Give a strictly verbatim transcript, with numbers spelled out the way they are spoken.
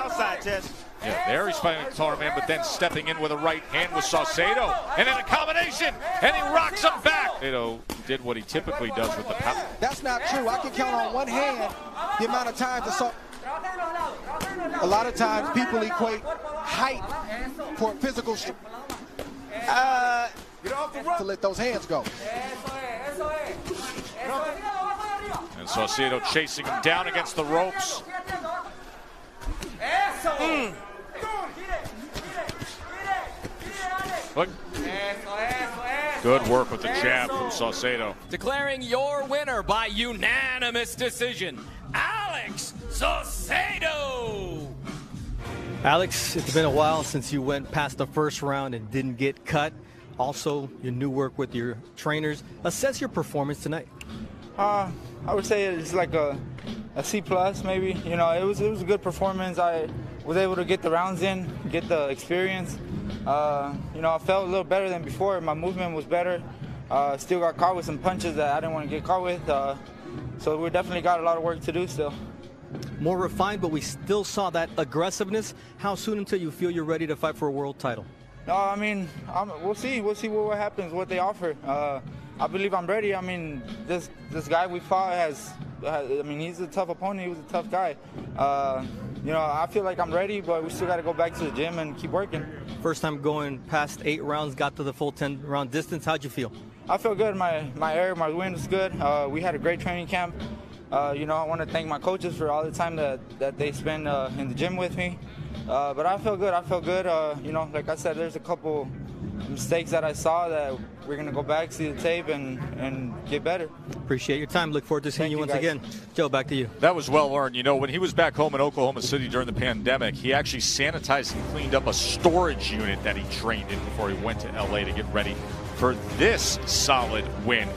Outside, Chess. Yeah, there he's fighting guitar man, but then stepping in with a right hand was Saucedo. And then a combination, and he rocks him back. Saucedo did what he typically does with the power. That's not true. I can count on one hand the amount of times that Saucedo. A lot of times people equate height for physical strength. Uh, to let those hands go. And Saucedo chasing him down against the ropes. Mm. Look. Good work with the jab from Saucedo. Declaring your winner by unanimous decision, Alex Saucedo. Alex, it's been a while since you went past the first round and didn't get cut. Also, your new work with your trainers. Assess your performance tonight. Uh, I would say it's like a A C plus, maybe. You know, it was it was a good performance. I was able to get the rounds in, get the experience. Uh, you know, I felt a little better than before. My movement was better. Uh, still got caught with some punches that I didn't want to get caught with. Uh, so we definitely got a lot of work to do still. More refined, but we still saw that aggressiveness. How soon until you feel you're ready to fight for a world title? No, I mean, I'm, we'll see. We'll see what, what happens, what they offer. Uh, I believe I'm ready. I mean, this this guy we fought has. I mean, he's a tough opponent. He was a tough guy. Uh, you know, I feel like I'm ready, but we still got to go back to the gym and keep working. First time going past eight rounds, got to the full ten round distance. How'd you feel? I feel good. My my air, my wind was good. Uh, we had a great training camp. Uh, you know, I want to thank my coaches for all the time that, that they spend uh, in the gym with me. Uh, but I feel good. I feel good. Uh, you know, like I said, there's a couple mistakes that I saw that we're going to go back, see the tape, and, and get better. Appreciate your time. Look forward to seeing you, you once guys. again. Joe, back to you. That was well earned. You know, when he was back home in Oklahoma City during the pandemic, he actually sanitized and cleaned up a storage unit that he trained in before he went to L A to get ready for this solid win.